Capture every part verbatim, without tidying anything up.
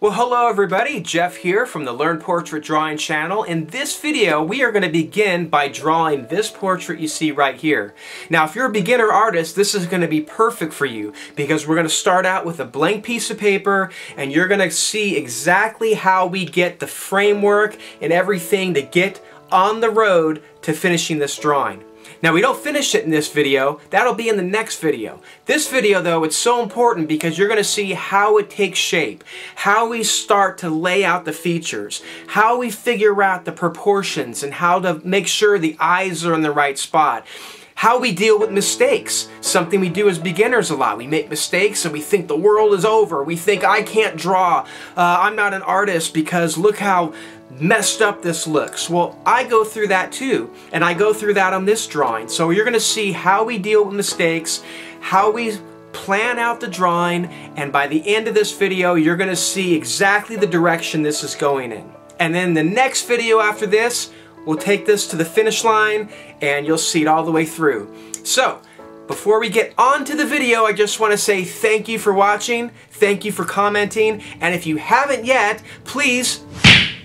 Well, hello everybody, Jeff here from the Learn Portrait Drawing Channel. In this video, we are going to begin by drawing this portrait you see right here. Now, if you're a beginner artist, this is going to be perfect for you because we're going to start out with a blank piece of paper and you're going to see exactly how we get the framework and everything to get on the road to finishing this drawing. Now, we don't finish it in this video. That'll be in the next video. This video, though, it's so important because you're going to see how it takes shape, how we start to lay out the features, how we figure out the proportions and how to make sure the eyes are in the right spot, how we deal with mistakes, something we do as beginners a lot. We make mistakes and we think the world is over. We think, I can't draw. Uh, I'm not an artist because look how messed up this looks. Well, I go through that too, and I go through that on this drawing. So you're going to see how we deal with mistakes, how we plan out the drawing, and by the end of this video, you're going to see exactly the direction this is going in. And then the next video after this, we'll take this to the finish line, and you'll see it all the way through. So, before we get on to the video, I just want to say thank you for watching, thank you for commenting, and if you haven't yet, please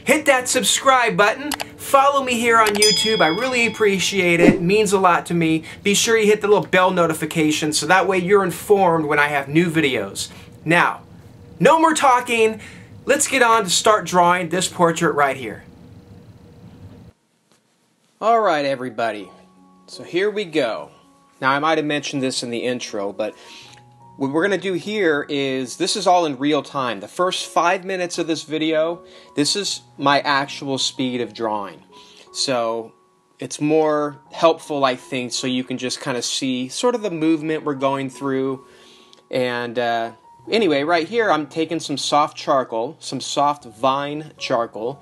hit that subscribe button. Follow me here on YouTube. I really appreciate it. It means a lot to me. Be sure you hit the little bell notification so that way you're informed when I have new videos. Now, no more talking. Let's get on to start drawing this portrait right here. All right, everybody. So here we go. Now, I might have mentioned this in the intro, but what we're going to do here is, this is all in real time. The first five minutes of this video, this is my actual speed of drawing. So it's more helpful, I think, so you can just kind of see sort of the movement we're going through. And uh, anyway, right here, I'm taking some soft charcoal, some soft vine charcoal,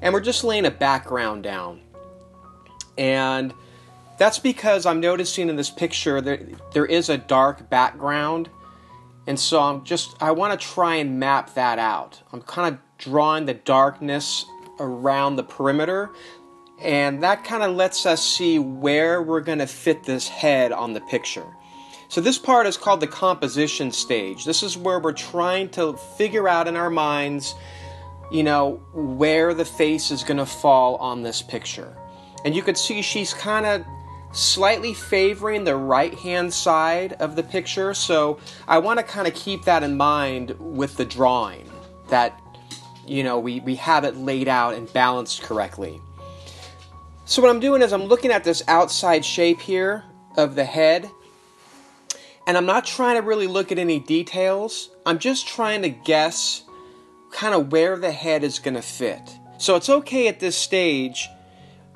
and we're just laying a background down. And that's because I'm noticing in this picture that there is a dark background, and so I'm just, I want to try and map that out. I'm kind of drawing the darkness around the perimeter, and that kind of lets us see where we're going to fit this head on the picture. So this part is called the composition stage. This is where we're trying to figure out in our minds, you know, where the face is going to fall on this picture. And you can see she's kind of slightly favoring the right-hand side of the picture, so I want to kind of keep that in mind with the drawing, that, you know, we, we have it laid out and balanced correctly. So what I'm doing is I'm looking at this outside shape here of the head, and I'm not trying to really look at any details. I'm just trying to guess kind of where the head is going to fit. So it's okay at this stage,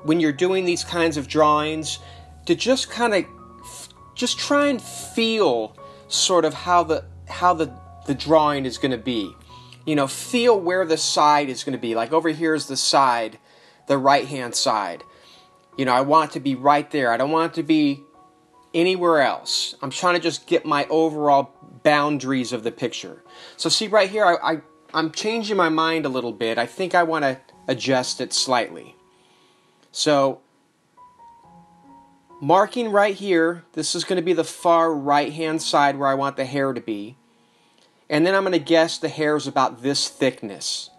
when you're doing these kinds of drawings, to just kind of just try and feel sort of how the how the the drawing is going to be. You know, feel where the side is going to be. Like over here is the side, the right-hand side. You know, I want it to be right there. I don't want it to be anywhere else. I'm trying to just get my overall boundaries of the picture. So see right here, I, I I'm changing my mind a little bit. I think I want to adjust it slightly. So, marking right here, this is going to be the far right-hand side where I want the hair to be. And then I'm going to guess the hair is about this thickness.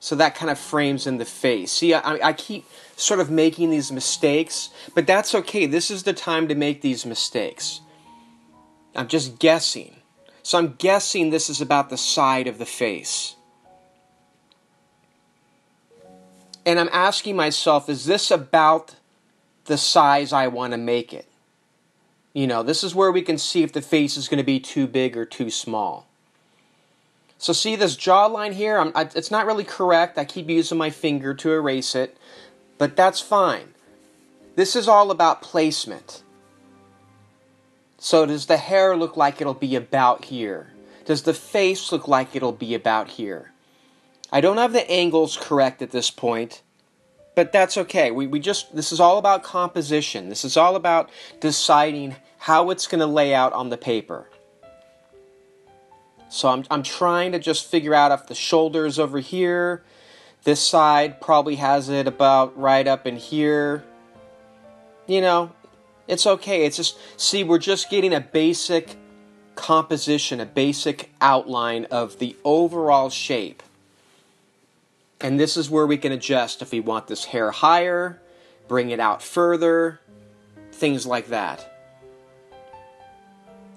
So that kind of frames in the face. See, I, I keep sort of making these mistakes, but that's okay. This is the time to make these mistakes. I'm just guessing. So I'm guessing this is about the side of the face. And I'm asking myself, is this about the size I want to make it? You know, this is where we can see if the face is going to be too big or too small. So see this jawline here? I'm, I, it's not really correct. I keep using my finger to erase it, but that's fine. This is all about placement. So does the hair look like it'll be about here? Does the face look like it'll be about here? I don't have the angles correct at this point, but that's okay. We, we just, this is all about composition. This is all about deciding how it's going to lay out on the paper. So I'm, I'm trying to just figure out if the shoulder's over here. This side probably has it about right up in here. You know, it's okay. It's just, see, we're just getting a basic composition, a basic outline of the overall shape. And this is where we can adjust if we want this hair higher, bring it out further, things like that.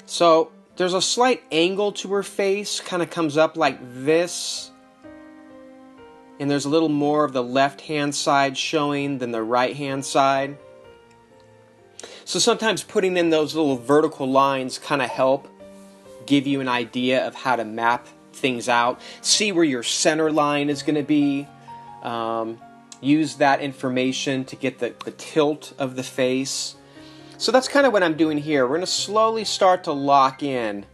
So there's a slight angle to her face, kind of comes up like this. And there's a little more of the left-hand side showing than the right-hand side. So sometimes putting in those little vertical lines kind of help give you an idea of how to map things out. See where your center line is going to be. Um, use that information to get the, the tilt of the face. So that's kind of what I'm doing here. We're going to slowly start to lock in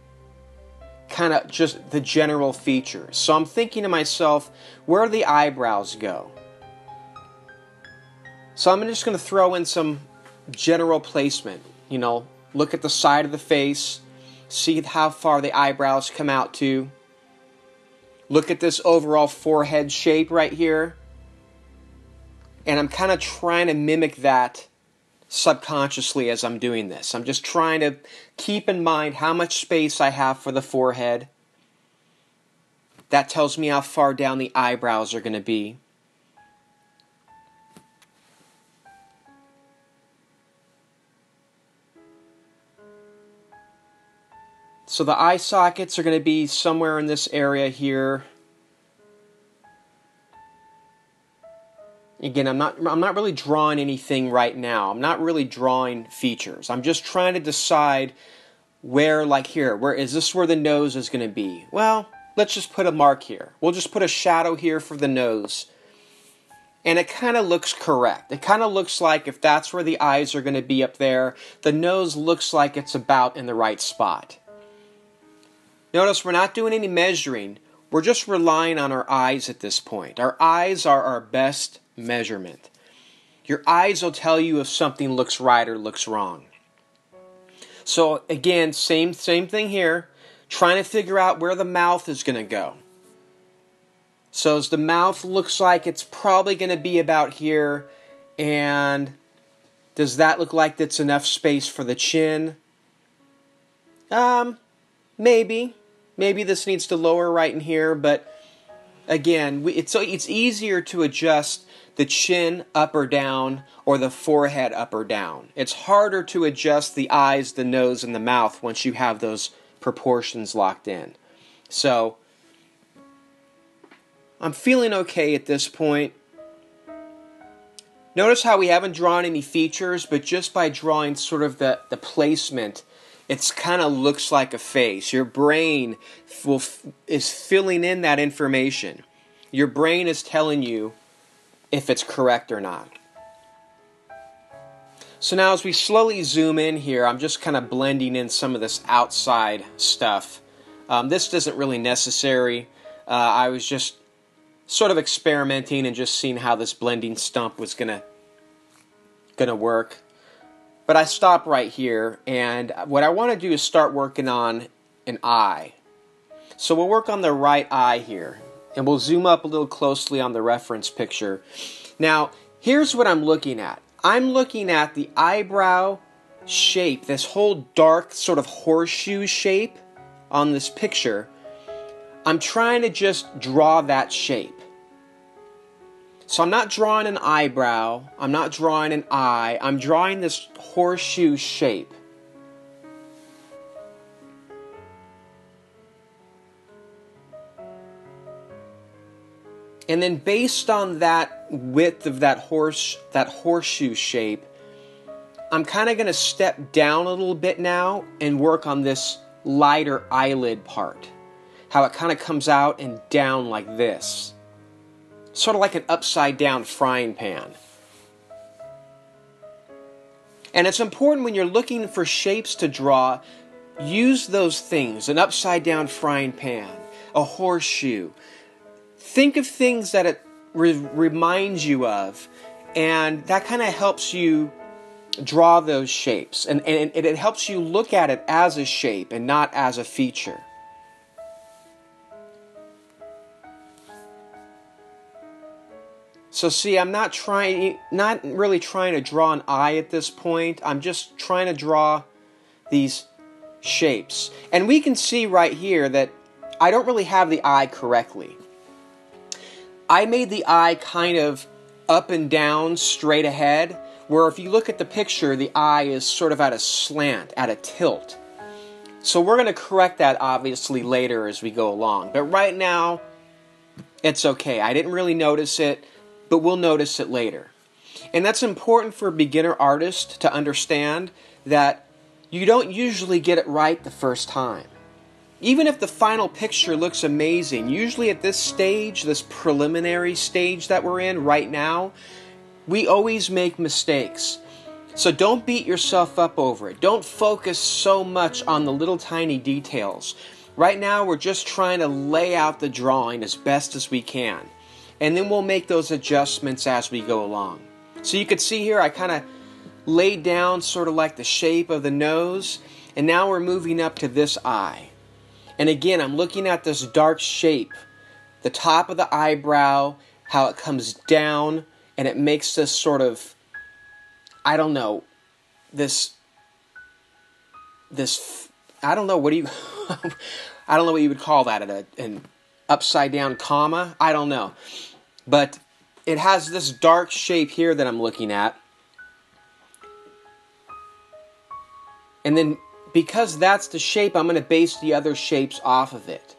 kind of just the general features. So I'm thinking to myself, where do the eyebrows go? So I'm just going to throw in some general placement. You know, look at the side of the face, see how far the eyebrows come out to. Look at this overall forehead shape right here. And I'm kind of trying to mimic that subconsciously as I'm doing this. I'm just trying to keep in mind how much space I have for the forehead. That tells me how far down the eyebrows are going to be. So the eye sockets are going to be somewhere in this area here. Again, I'm not, I'm not really drawing anything right now. I'm not really drawing features. I'm just trying to decide where, like here, where is this where the nose is going to be? Well, let's just put a mark here. We'll just put a shadow here for the nose. And it kind of looks correct. It kind of looks like if that's where the eyes are going to be up there, the nose looks like it's about in the right spot. Notice we're not doing any measuring. We're just relying on our eyes at this point. Our eyes are our best measurement. Your eyes will tell you if something looks right or looks wrong. So again, same, same thing here. Trying to figure out where the mouth is going to go. So as the mouth looks like it's probably going to be about here. And does that look like that's enough space for the chin? Um, maybe. Maybe this needs to lower right in here, but again, we, it's, it's easier to adjust the chin up or down or the forehead up or down. It's harder to adjust the eyes, the nose, and the mouth once you have those proportions locked in. So I'm feeling okay at this point. Notice how we haven't drawn any features, but just by drawing sort of the, the placement, it kind of looks like a face. Your brain will, is filling in that information. Your brain is telling you if it's correct or not. So now as we slowly zoom in here, I'm just kind of blending in some of this outside stuff. Um, this isn't really necessary. Uh, I was just sort of experimenting and just seeing how this blending stump was gonna, gonna work. But I stop right here, and what I want to do is start working on an eye. So we'll work on the right eye here, and we'll zoom up a little closely on the reference picture. Now, here's what I'm looking at. I'm looking at the eyebrow shape, this whole dark sort of horseshoe shape on this picture. I'm trying to just draw that shape. So I'm not drawing an eyebrow, I'm not drawing an eye, I'm drawing this horseshoe shape. And then based on that width of that horse, that horseshoe shape, I'm kind of going to step down a little bit now and work on this lighter eyelid part. How it kind of comes out and down like this. Sort of like an upside-down frying pan. And it's important when you're looking for shapes to draw, use those things. An upside-down frying pan, a horseshoe. Think of things that it re reminds you of, and that kind of helps you draw those shapes. And, and it helps you look at it as a shape and not as a feature. So see, I'm not trying, not really trying to draw an eye at this point. I'm just trying to draw these shapes. And we can see right here that I don't really have the eye correctly. I made the eye kind of up and down, straight ahead, where if you look at the picture, the eye is sort of at a slant, at a tilt. So we're going to correct that obviously later as we go along. But right now, it's okay. I didn't really notice it, but we'll notice it later. And that's important for a beginner artist to understand that you don't usually get it right the first time. Even if the final picture looks amazing, usually at this stage, this preliminary stage that we're in right now, we always make mistakes. So don't beat yourself up over it. Don't focus so much on the little tiny details. Right now, we're just trying to lay out the drawing as best as we can. And then we'll make those adjustments as we go along. So you could see here, I kind of laid down sort of like the shape of the nose. And now we're moving up to this eye. And again, I'm looking at this dark shape, the top of the eyebrow, how it comes down, and it makes this sort of, I don't know, this, this, I don't know, what do you, I don't know what you would call that, an, an upside down comma, I don't know. But it has this dark shape here that I'm looking at. And then, because that's the shape, I'm going to base the other shapes off of it.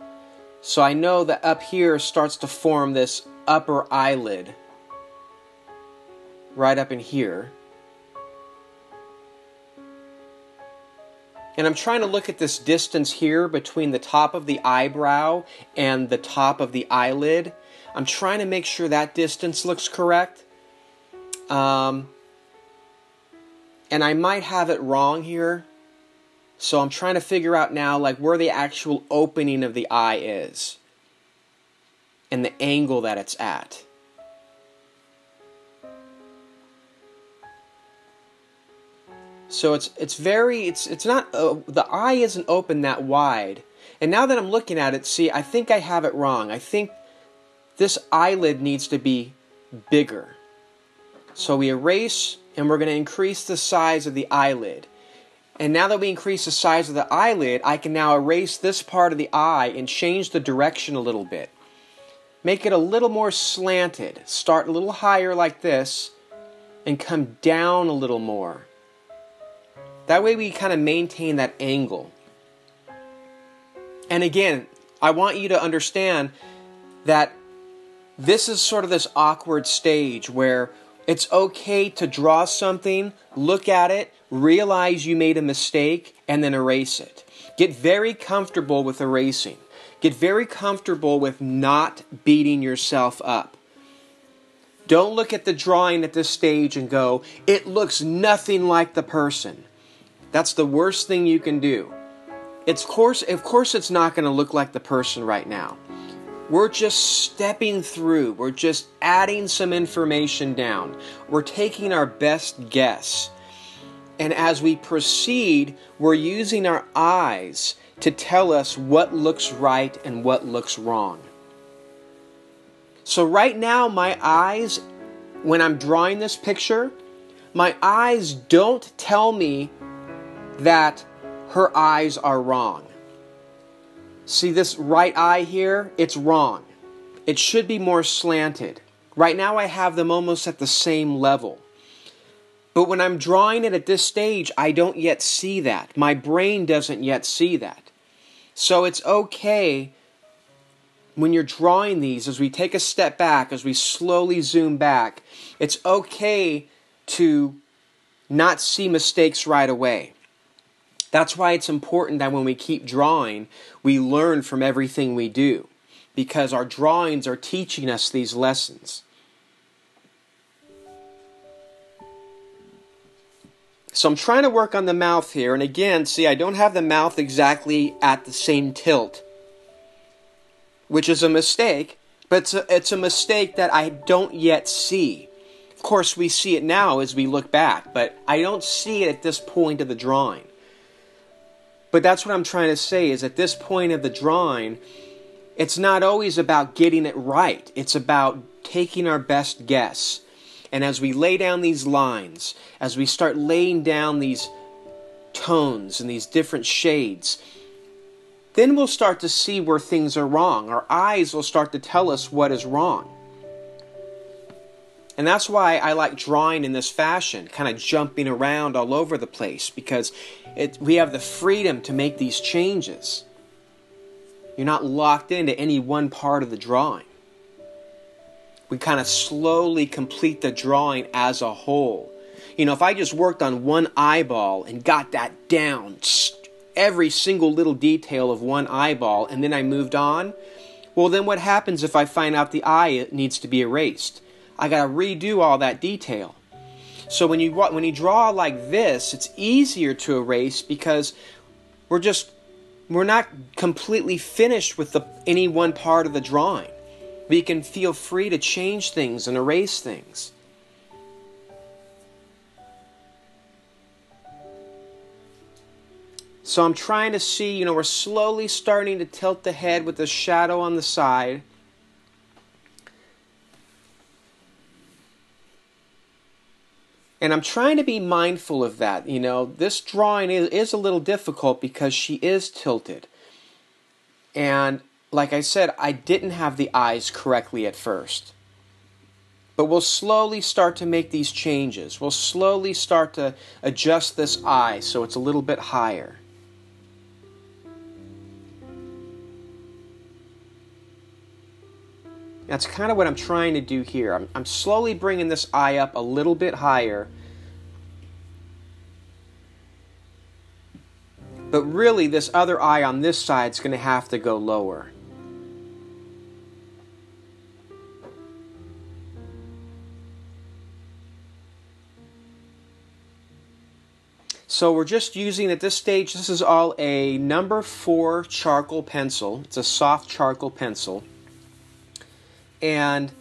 So I know that up here starts to form this upper eyelid. Right up in here. And I'm trying to look at this distance here between the top of the eyebrow and the top of the eyelid. I'm trying to make sure that distance looks correct. Um, and I might have it wrong here. So I'm trying to figure out now like where the actual opening of the eye is and the angle that it's at. So it's it's very it's it's not uh, the eye isn't open that wide. And now that I'm looking at it, see, I think I have it wrong. I think this eyelid needs to be bigger. So we erase and we're going to increase the size of the eyelid. And now that we increase the size of the eyelid, I can now erase this part of the eye and change the direction a little bit. Make it a little more slanted. Start a little higher like this and come down a little more. That way we kind of maintain that angle. And again, I want you to understand that this is sort of this awkward stage where it's okay to draw something, look at it, realize you made a mistake, and then erase it. Get very comfortable with erasing. Get very comfortable with not beating yourself up. Don't look at the drawing at this stage and go, it looks nothing like the person. That's the worst thing you can do. It's course, of course it's not going to look like the person right now. We're just stepping through. We're just adding some information down. We're taking our best guess. And as we proceed, we're using our eyes to tell us what looks right and what looks wrong. So right now, my eyes, when I'm drawing this picture, my eyes don't tell me that her eyes are wrong. See this right eye here? It's wrong. It should be more slanted. Right now I have them almost at the same level. But when I'm drawing it at this stage, I don't yet see that. My brain doesn't yet see that. So it's okay when you're drawing these, as we take a step back, as we slowly zoom back, it's okay to not see mistakes right away. That's why it's important that when we keep drawing, we learn from everything we do, because our drawings are teaching us these lessons. So I'm trying to work on the mouth here, and again, see, I don't have the mouth exactly at the same tilt, which is a mistake, but it's a, it's a mistake that I don't yet see. Of course, we see it now as we look back, but I don't see it at this point of the drawing. But that's what I'm trying to say, is at this point of the drawing, it's not always about getting it right. It's about taking our best guess. And as we lay down these lines, as we start laying down these tones and these different shades, then we'll start to see where things are wrong. Our eyes will start to tell us what is wrong. And that's why I like drawing in this fashion, kind of jumping around all over the place, because it, we have the freedom to make these changes. You're not locked into any one part of the drawing. We kind of slowly complete the drawing as a whole. You know, if I just worked on one eyeball and got that down, every single little detail of one eyeball, and then I moved on, well, then what happens if I find out the eye needs to be erased? I got to redo all that detail. So when you when you draw like this, it's easier to erase because we're just we're not completely finished with the, any one part of the drawing. We can feel free to change things and erase things. So I'm trying to see, you know, we're slowly starting to tilt the head with the shadow on the side. And I'm trying to be mindful of that. You know, this drawing is, is a little difficult because she is tilted. And like I said, I didn't have the eyes correctly at first. But we'll slowly start to make these changes. We'll slowly start to adjust this eye so it's a little bit higher. That's kind of what I'm trying to do here. I'm, I'm slowly bringing this eye up a little bit higher. But really, this other eye on this side is going to have to go lower. So we're just using, at this stage, this is all a number four charcoal pencil. It's a soft charcoal pencil. And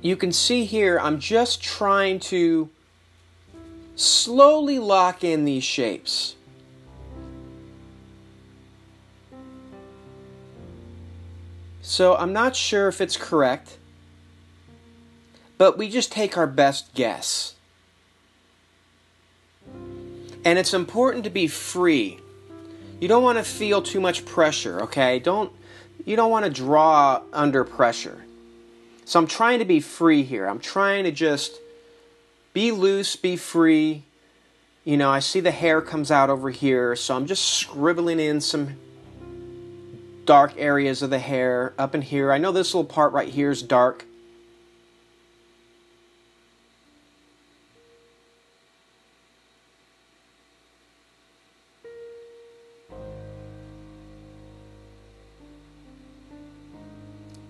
you can see here, I'm just trying to slowly lock in these shapes. So I'm not sure if it's correct, but we just take our best guess. And it's important to be free. You don't want to feel too much pressure, okay? Don't, you don't want to draw under pressure. So I'm trying to be free here. I'm trying to just be loose, be free. You know, I see the hair comes out over here, so I'm just scribbling in some dark areas of the hair up in here. I know this little part right here is dark.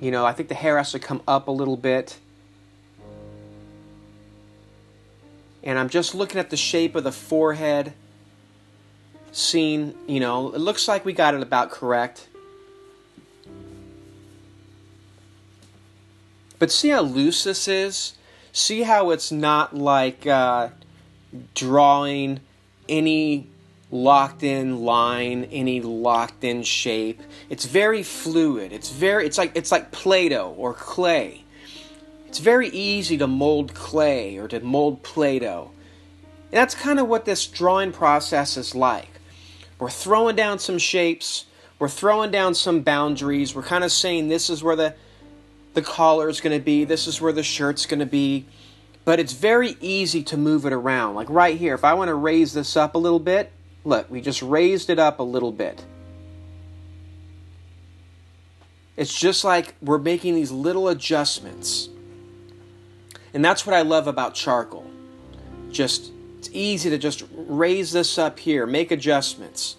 You know, I think the hair has to come up a little bit. And I'm just looking at the shape of the forehead. Seeing, you know, it looks like we got it about correct. But see how loose this is? See how it's not like uh, drawing any locked in line, any locked in shape. It's very fluid. It's very it's like it's like Play-Doh or clay. It's very easy to mold clay or to mold Play-Doh. And that's kind of what this drawing process is like. We're throwing down some shapes, we're throwing down some boundaries, we're kind of saying this is where the the collar's going to be, this is where the shirt's going to be. But it's very easy to move it around. Like right here, if I want to raise this up a little bit, look, we just raised it up a little bit. It's just like we're making these little adjustments. And that's what I love about charcoal. Just, it's easy to just raise this up here, make adjustments.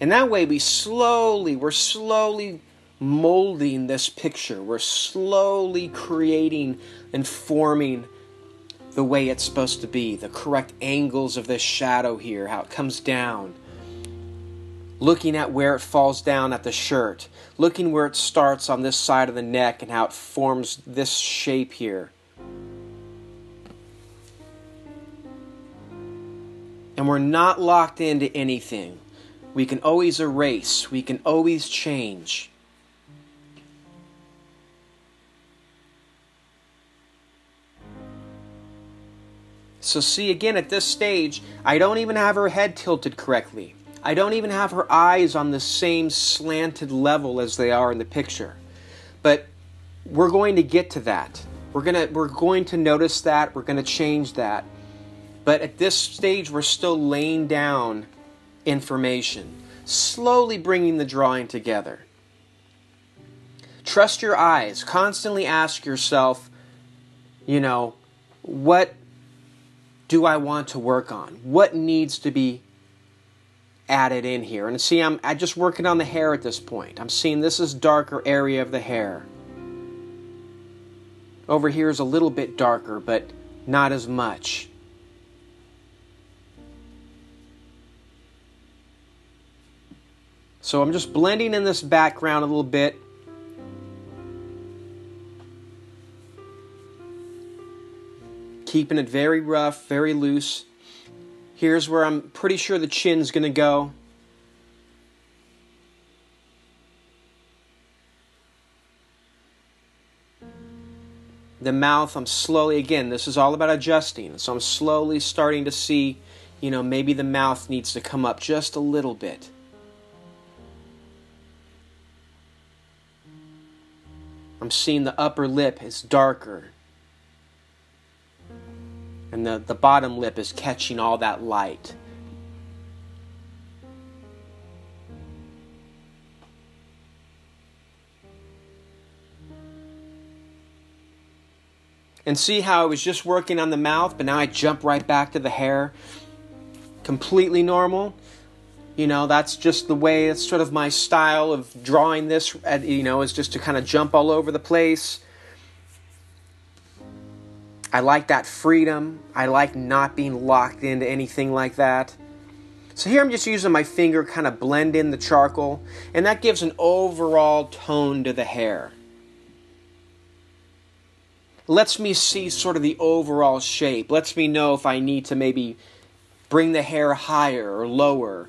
And that way we slowly, we're slowly molding this picture. We're slowly creating and forming the way it's supposed to be, the correct angles of this shadow here, how it comes down, looking at where it falls down at the shirt, looking where it starts on this side of the neck and how it forms this shape here. And we're not locked into anything. We can always erase, we can always change. So see, again, at this stage, I don't even have her head tilted correctly. I don't even have her eyes on the same slanted level as they are in the picture. But we're going to get to that. We're gonna, we're going to notice that. We're going to change that. But at this stage, we're still laying down information, slowly bringing the drawing together. Trust your eyes. Constantly ask yourself, you know, what do I want to work on? What needs to be added in here? And see, I'm, I'm just working on the hair at this point. I'm seeing this is darker area of the hair. Over here is a little bit darker, but not as much. So I'm just blending in this background a little bit. Keeping it very rough, very loose. Here's where I'm pretty sure the chin's going to go. The mouth, I'm slowly, again, this is all about adjusting. So I'm slowly starting to see, you know, maybe the mouth needs to come up just a little bit. I'm seeing the upper lip is darker. And the, the bottom lip is catching all that light. And see how I was just working on the mouth, but now I jump right back to the hair. Completely normal. You know, that's just the way, it's sort of my style of drawing this, you know, is just to kind of jump all over the place. I like that freedom. I like not being locked into anything like that. So here I'm just using my finger kind of blend in the charcoal, and that gives an overall tone to the hair. Lets me see sort of the overall shape. Lets me know if I need to maybe bring the hair higher or lower.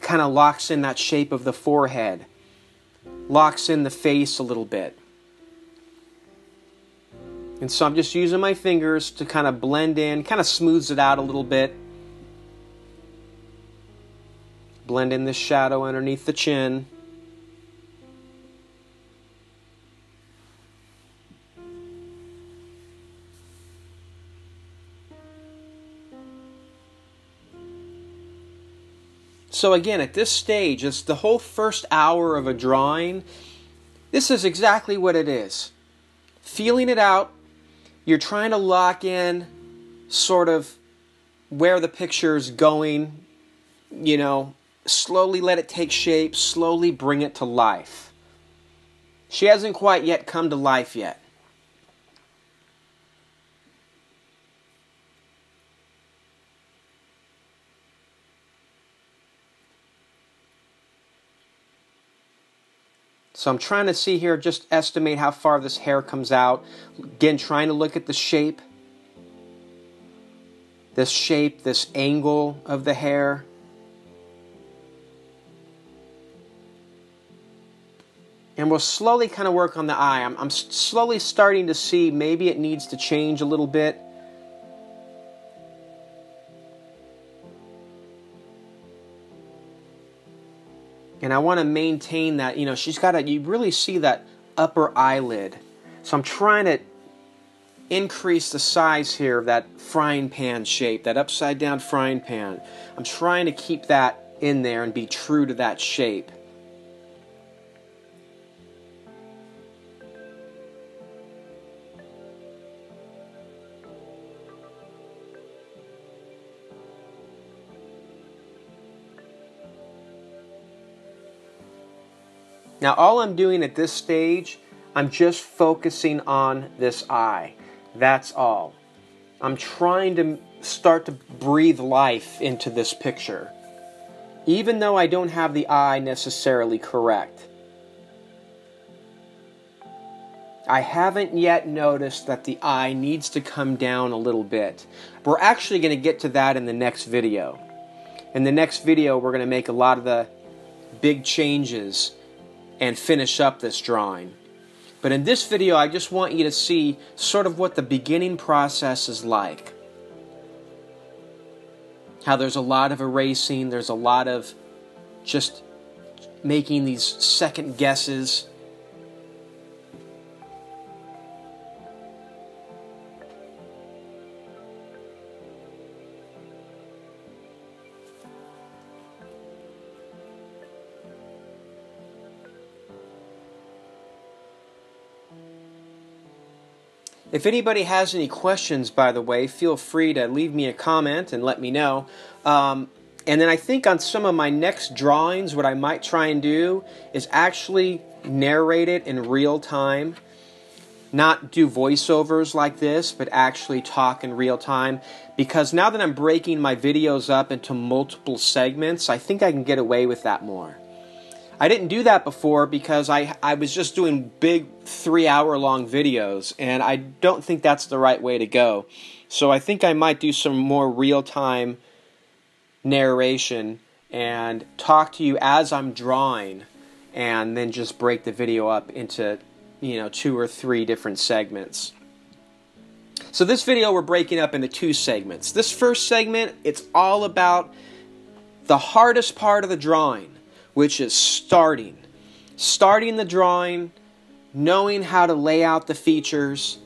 Kind of locks in that shape of the forehead. Locks in the face a little bit. And so I'm just using my fingers to kind of blend in, kind of smooths it out a little bit. Blend in this shadow underneath the chin. So again, at this stage, it's the whole first hour of a drawing. This is exactly what it is. Feeling it out. You're trying to lock in sort of where the picture is going, you know, slowly let it take shape, slowly bring it to life. She hasn't quite yet come to life yet. So I'm trying to see here, just estimate how far this hair comes out. Again, trying to look at the shape. This shape, this angle of the hair. And we'll slowly kind of work on the eye. I'm, I'm slowly starting to see maybe it needs to change a little bit. And I want to maintain that, you know, she's got to, you really see that upper eyelid. So I'm trying to increase the size here of that frying pan shape, that upside down frying pan. I'm trying to keep that in there and be true to that shape. Now, all I'm doing at this stage, I'm just focusing on this eye. That's all. I'm trying to start to breathe life into this picture, even though I don't have the eye necessarily correct. I haven't yet noticed that the eye needs to come down a little bit. We're actually going to get to that in the next video. In the next video, we're going to make a lot of the big changes and finish up this drawing. But in this video, I just want you to see sort of what the beginning process is like. how there's a lot of erasing, there's a lot of just making these second guesses. If anybody has any questions, by the way, feel free to leave me a comment and let me know. Um, and then I think on some of my next drawings, what I might try and do is actually narrate it in real time. Not do voiceovers like this, but actually talk in real time. Because now that I'm breaking my videos up into multiple segments, I think I can get away with that more. I didn't do that before because I, I was just doing big three hour long videos, and I don't think that's the right way to go. So I think I might do some more real-time narration and talk to you as I'm drawing, and then just break the video up into, you know, two or three different segments. So this video we're breaking up into two segments. This first segment, it's all about the hardest part of the drawing, which is starting. Starting the drawing, knowing how to lay out the features,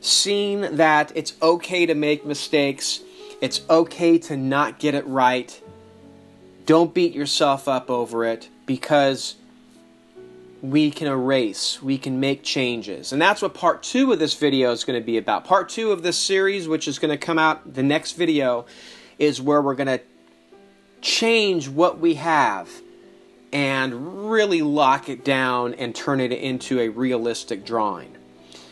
seeing that it's okay to make mistakes, it's okay to not get it right. Don't beat yourself up over it, because we can erase, we can make changes. And that's what part two of this video is going to be about. Part two of this series, which is going to come out the next video, is where we're going to change what we have and really lock it down and turn it into a realistic drawing.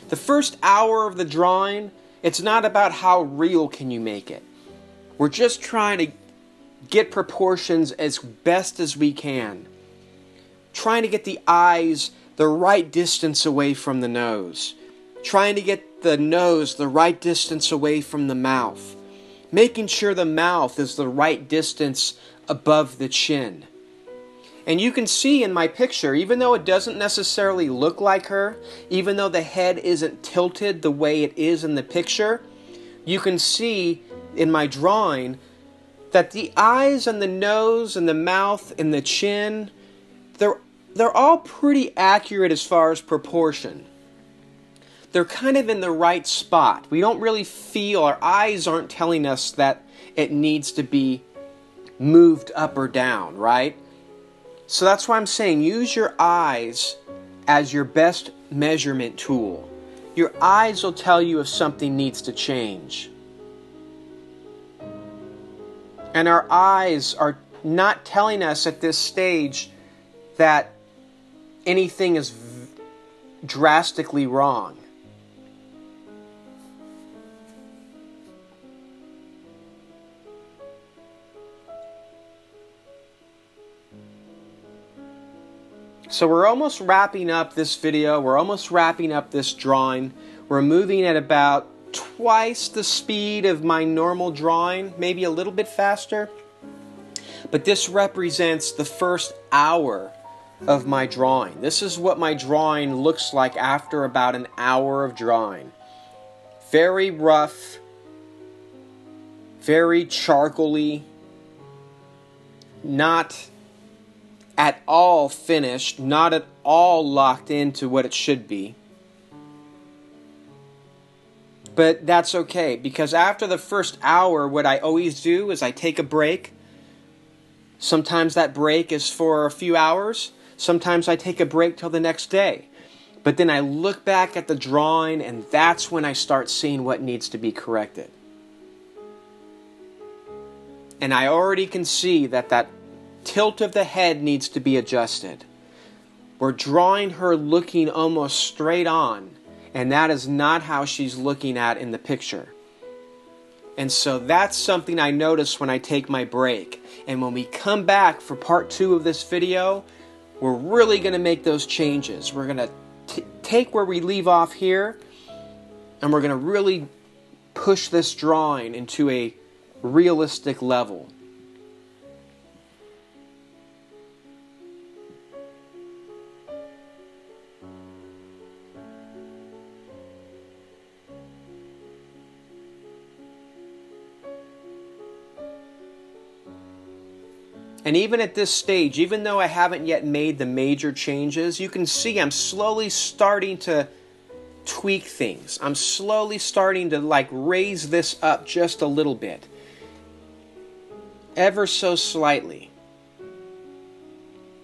The first hour of the drawing, it's not about how real can you make it. We're just trying to get proportions as best as we can. Trying to get the eyes the right distance away from the nose. Trying to get the nose the right distance away from the mouth. Making sure the mouth is the right distance above the chin. And you can see in my picture, even though it doesn't necessarily look like her, even though the head isn't tilted the way it is in the picture, you can see in my drawing that the eyes and the nose and the mouth and the chin, they're, they're all pretty accurate as far as proportion. They're kind of in the right spot. We don't really feel, our eyes aren't telling us that it needs to be moved up or down, right? So that's why I'm saying use your eyes as your best measurement tool. Your eyes will tell you if something needs to change. And our eyes are not telling us at this stage that anything is v- drastically wrong. So we're almost wrapping up this video, we're almost wrapping up this drawing. We're moving at about twice the speed of my normal drawing, maybe a little bit faster. But this represents the first hour of my drawing. This is what my drawing looks like after about an hour of drawing. Very rough, very charcoaly, not at all finished, not at all locked into what it should be. But that's okay, because after the first hour, what I always do is I take a break. Sometimes that break is for a few hours. Sometimes I take a break till the next day. But then I look back at the drawing, and that's when I start seeing what needs to be corrected. And I already can see that that tilt of the head needs to be adjusted. We're drawing her looking almost straight on, and that is not how she's looking at in the picture. And so that's something I notice when I take my break. And when we come back for part two of this video, we're really going to make those changes. We're going to take where we leave off here, and we're going to really push this drawing into a realistic level. And even at this stage, even though I haven't yet made the major changes, you can see I'm slowly starting to tweak things. I'm slowly starting to like raise this up just a little bit. Ever so slightly.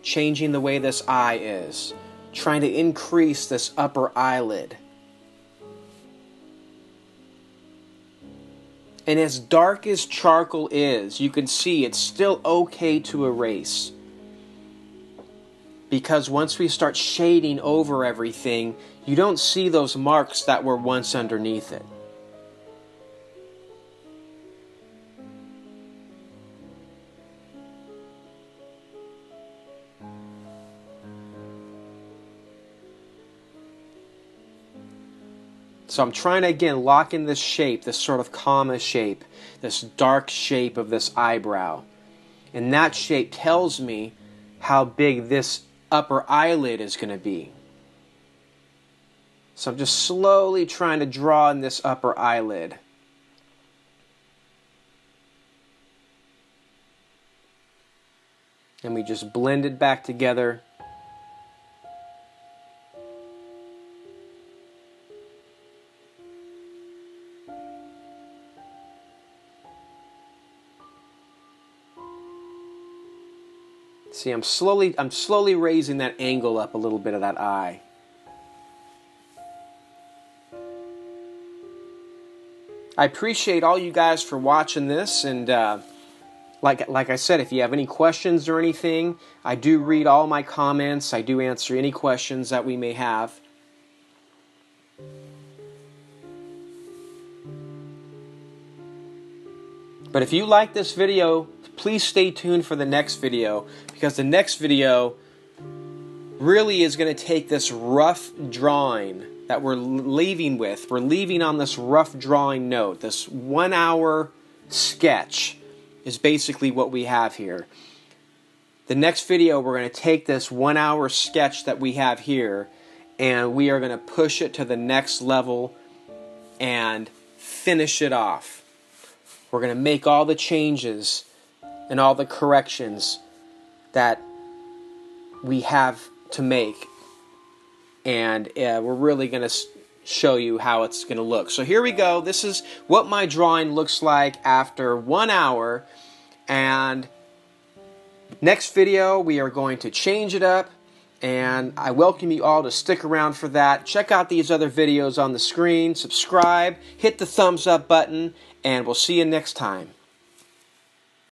Changing the way this eye is. Trying to increase this upper eyelid. And as dark as charcoal is, you can see it's still okay to erase. Because once we start shading over everything, you don't see those marks that were once underneath it. So I'm trying to, again, lock in this shape, this sort of comma shape, this dark shape of this eyebrow. And that shape tells me how big this upper eyelid is going to be. So I'm just slowly trying to draw in this upper eyelid. And we just blend it back together. See, I'm slowly, I'm slowly raising that angle up a little bit of that eye. I appreciate all you guys for watching this, and uh, like, like I said, if you have any questions or anything, I do read all my comments. I do answer any questions that we may have. But if you like this video, please stay tuned for the next video, because the next video really is going to take this rough drawing that we're leaving with. We're leaving on this rough drawing note. This one hour sketch is basically what we have here. The next video, we're going to take this one hour sketch that we have here, and we are going to push it to the next level and finish it off. We're going to make all the changes and all the corrections that we have to make. And uh, we're really going to show you how it's going to look. So here we go. This is what my drawing looks like after one hour. And next video, we are going to change it up. And I welcome you all to stick around for that. Check out these other videos on the screen. Subscribe. Hit the thumbs up button. And we'll see you next time.